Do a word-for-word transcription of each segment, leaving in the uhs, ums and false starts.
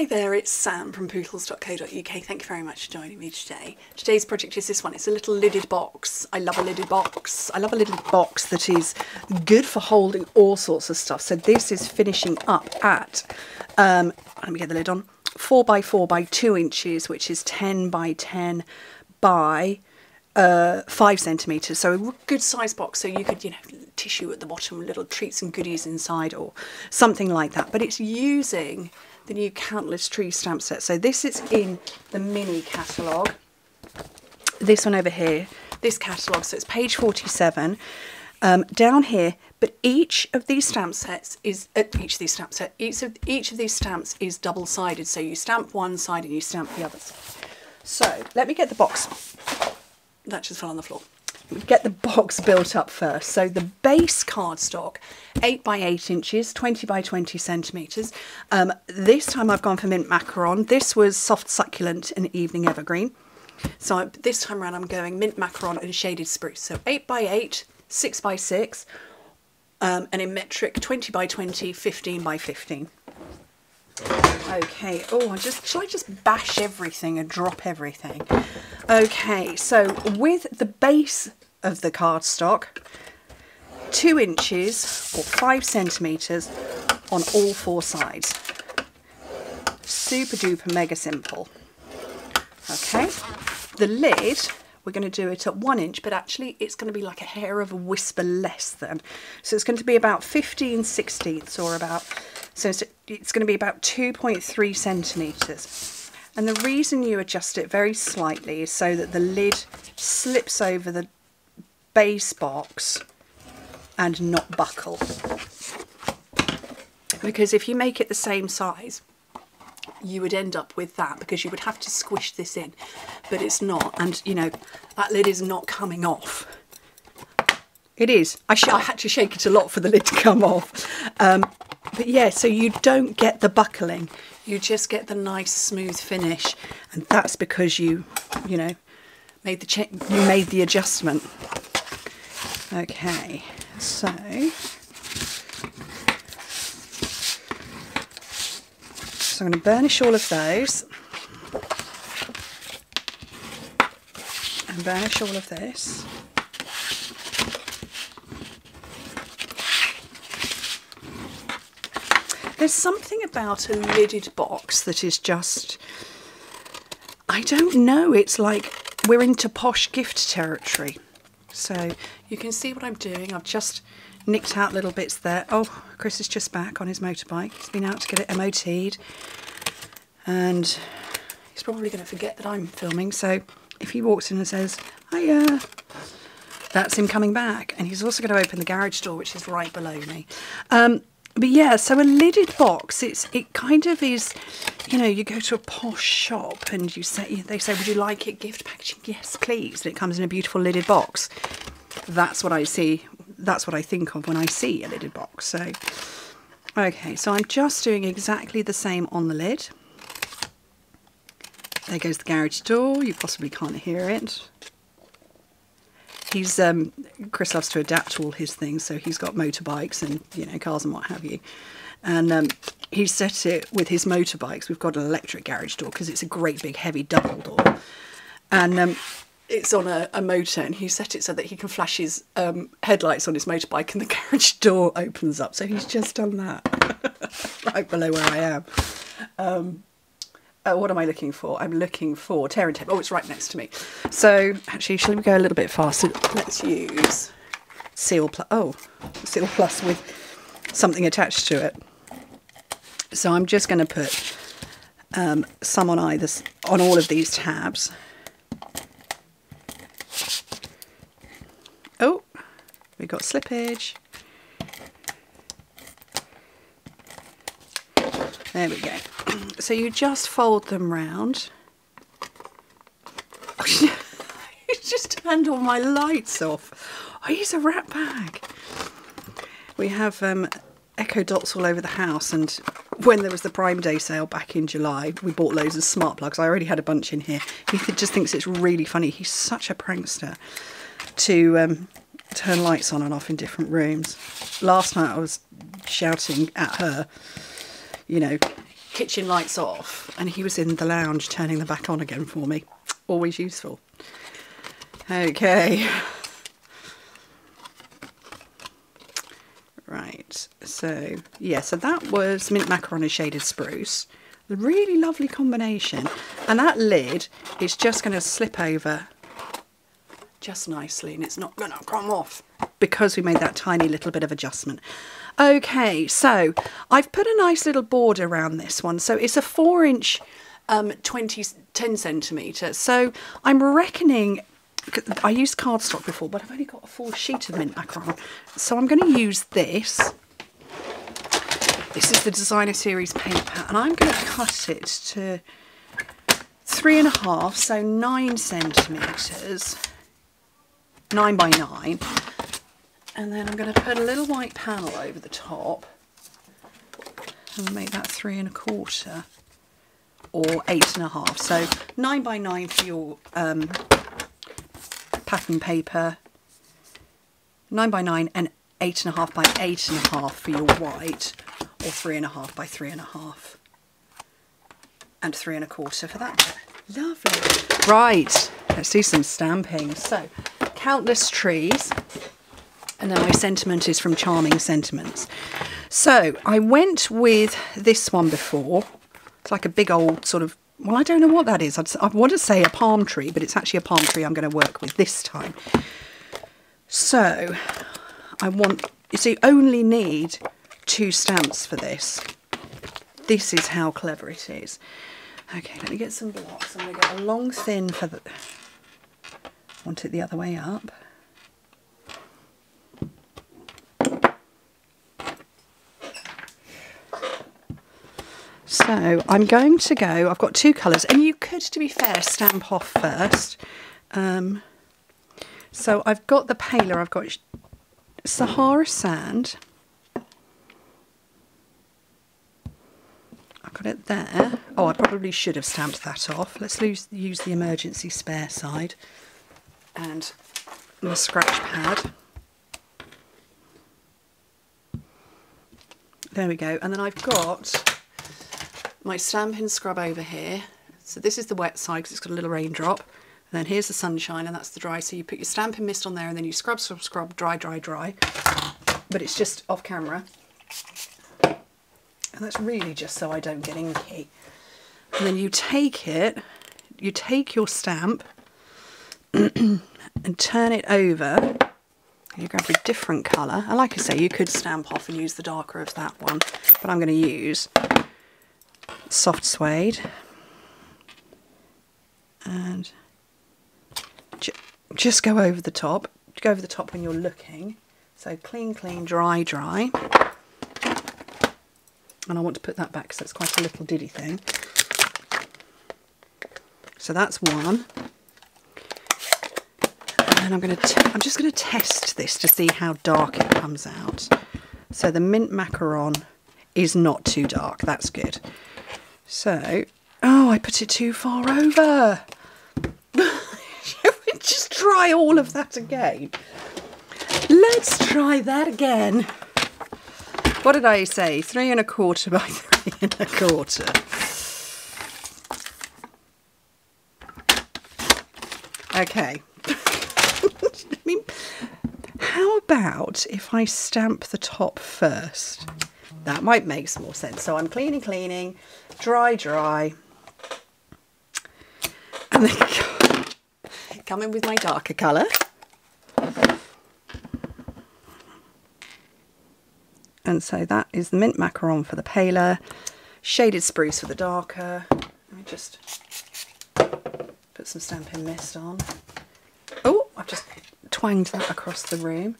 Hi there, it's Sam from Pootles dot co dot U K. Thank you very much for joining me today. Today's project is this one. It's a little lidded box. I love a lidded box. I love a lidded box that is good for holding all sorts of stuff. So this is finishing up at, um, let me get the lid on, four by four by two inches, which is ten by ten by uh, five centimetres. So a good size box. So you could, you know, tissue at the bottom, little treats and goodies inside or something like that. But it's using the new Countless Trees stamp set. So this is in the mini catalogue, this one over here, this catalogue, so it's page forty-seven um, down here. But each of these stamp sets is, uh, each of these stamp set, each of, each of these stamps is double-sided, so you stamp one side and you stamp the others. So let me get the box, that just fell on the floor. Get the box built up first. So the base cardstock, eight by eight inches, twenty by twenty centimetres. Um, this time I've gone for Mint Macaron. This was Soft Succulent and Evening Evergreen. So I, this time around I'm going Mint Macaron and Shaded Spruce. So eight by eight, six by six, um, and in metric twenty by twenty, fifteen by fifteen. Okay, oh, I just, shall I just bash everything and drop everything? Okay, so with the base of the cardstock, two inches or five centimetres on all four sides. Super duper mega simple. Okay, the lid, we're going to do it at one inch, but actually it's going to be like a hair of a whisper less than. So it's going to be about fifteen sixteenths or about, so it's, it's going to be about two point three centimetres. And the reason you adjust it very slightly is so that the lid slips over the base box and not buckle. Because if you make it the same size, you would end up with that, because you would have to squish this in, but it's not. And you know, that lid is not coming off. It is. I, sh I had to shake it a lot for the lid to come off. Um, but yeah, so you don't get the buckling. You just get the nice smooth finish, and that's because you, you know, made the check, you made the adjustment. Okay, so so I'm going to burnish all of those, and burnish all of this. There's something about a lidded box that is just, I don't know, it's like we're into posh gift territory. So you can see what I'm doing. I've just nicked out little bits there. Oh, Chris is just back on his motorbike. He's been out to get it M O T'd. And he's probably going to forget that I'm filming. So if he walks in and says, hiya, that's him coming back. And he's also going to open the garage door, which is right below me. Um... But yeah, so a lidded box, it's it kind of is, you know, you go to a posh shop and you say, they say, would you like it gift packaging? Yes, please. And it comes in a beautiful lidded box. That's what I see. That's what I think of when I see a lidded box. So, okay, so I'm just doing exactly the same on the lid. There goes the garage door. You possibly can't hear it. He's, um, Chris loves to adapt to all his things, so he's got motorbikes and, you know, cars and what have you. And um, he set it with his motorbikes. We've got an electric garage door because it's a great big heavy double door. And um, it's on a, a motor, and he set it so that he can flash his um, headlights on his motorbike and the garage door opens up. So he's just done that right below where I am. Um, Uh, what am I looking for? I'm looking for Tear and Tape. Oh, it's right next to me. So actually, shall we go a little bit faster? Let's use Seal Plus. Oh, Seal Plus with something attached to it. So I'm just going to put um, some on either, on all of these tabs. Oh, we got slippage. There we go. So you just fold them round. You just turned all my lights off. I use a wrap bag. We have um, Echo dots all over the house, and when there was the Prime Day sale back in July, we bought loads of smart plugs. I already had a bunch in here. He just thinks it's really funny. He's such a prankster to um, turn lights on and off in different rooms. Last night I was shouting at her, you know, kitchen lights off, and he was in the lounge turning them back on again for me. Always useful. Okay. Right, so yeah, so that was Mint Macaron and Shaded Spruce. A really lovely combination. And that lid is just going to slip over just nicely, and it's not going to come off because we made that tiny little bit of adjustment. Okay, so I've put a nice little border around this one. So it's a four inch, um, twenty, ten centimetre. So I'm reckoning, I used cardstock before, but I've only got a full sheet of Mint Macaron. So I'm going to use this. This is the Designer Series paper, and I'm going to cut it to three and a half, so nine centimetres, nine by nine. And then I'm going to put a little white panel over the top and make that three and a quarter or eight and a half. So nine by nine for your um, pattern paper, nine by nine and eight and a half by eight and a half for your white, or three and a half by three and a half and three and a quarter for that. Lovely. Right, let's do some stamping. So Countless Trees. And then my sentiment is from Charming Sentiments. So I went with this one before. It's like a big old sort of, well, I don't know what that is. I'd, I want to say a palm tree, but it's actually a palm tree I'm going to work with this time. So I want, so you only need two stamps for this. This is how clever it is. Okay, let me get some blocks. I'm going to get a long thin for the, want it the other way up. So I'm going to go, I've got two colours, and you could, to be fair, stamp off first. Um, so I've got the paler, I've got Sahara Sand. I've got it there. Oh, I probably should have stamped that off. Let's lose, use the emergency spare side and my scratch pad. There we go. And then I've got my stamping scrub over here. So this is the wet side because it's got a little raindrop, and then here's the sunshine, and that's the dry. So you put your stamping mist on there, and then you scrub, scrub, scrub, dry, dry, dry. But it's just off camera, and that's really just so I don't get inky. And then you take it, you take your stamp and turn it over. You grab a different colour, and like I say, you could stamp off and use the darker of that one, but I'm going to use Soft Suede and ju just go over the top, go over the top when you're looking. So clean, clean, dry, dry. And I want to put that back because it's quite a little diddy thing. So that's one. And then I'm going to, I'm just going to test this to see how dark it comes out. So the Mint Macaron is not too dark, that's good. So, oh, I put it too far over. Just try all of that again. Let's try that again. What did I say? Three and a quarter by three and a quarter. Okay. I mean, how about if I stamp the top first? That might make some more sense. So I'm cleaning, cleaning, dry, dry, and then come in with my darker colour. And so that is the Mint Macaron for the paler, Shaded Spruce for the darker. Let me just put some stamping mist on. Oh, I've just twanged that across the room.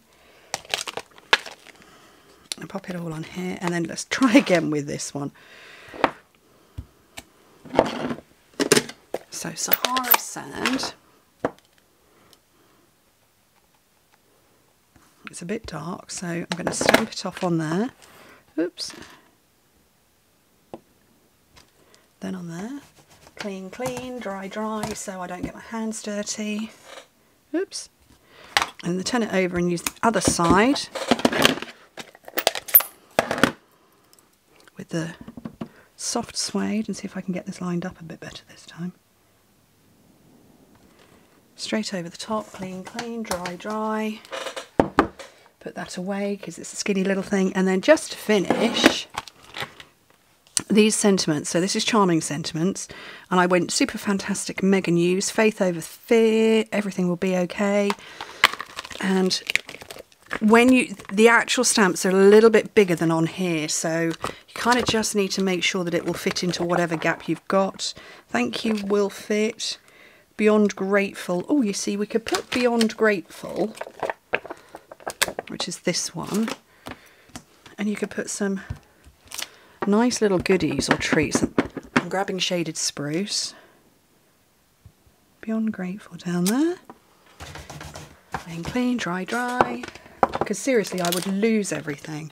And pop it all on here, and then let's try again with this one. So Sahara Sand. It's a bit dark, so I'm going to stamp it off on there. Oops. Then on there. Clean, clean, dry, dry, so I don't get my hands dirty. Oops. And then turn it over and use the other side. The Soft Suede, and see if I can get this lined up a bit better this time. Straight over the top, clean, clean, dry, dry. Put that away because it's a skinny little thing. And then just to finish, these sentiments. So this is Charming Sentiments, and I went super fantastic, mega news, faith over fear, everything will be okay. And when you, the actual stamps are a little bit bigger than on here, so you kind of just need to make sure that it will fit into whatever gap you've got. Thank you will fit. Beyond Grateful. Oh, you see, we could put Beyond Grateful, which is this one, and you could put some nice little goodies or treats. I'm grabbing Shaded Spruce. Beyond Grateful down there. Clean, clean, dry, dry. Because seriously, I would lose everything.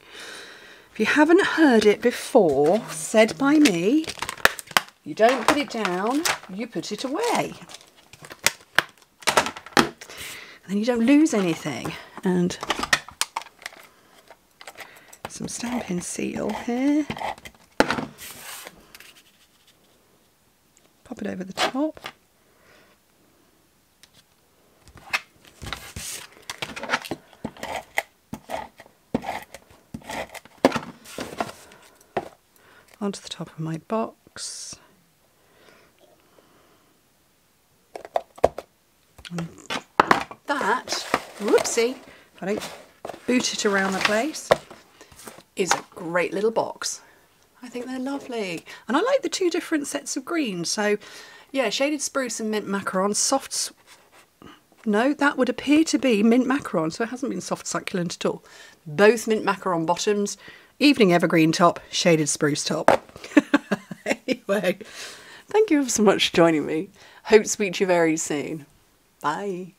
If you haven't heard it before, said by me, you don't put it down, you put it away. And then you don't lose anything. And some stamping seal here. Pop it over the top. Onto the top of my box. And that, whoopsie, if I don't boot it around the place, is a great little box. I think they're lovely. And I like the two different sets of greens. So yeah, Shaded Spruce and Mint Macaron. Soft, no, that would appear to be Mint Macaron, so it hasn't been Soft Succulent at all. Both Mint Macaron bottoms, Evening Evergreen top, Shaded Spruce top. Anyway, thank you so much for joining me. Hope to speak to you very soon. Bye.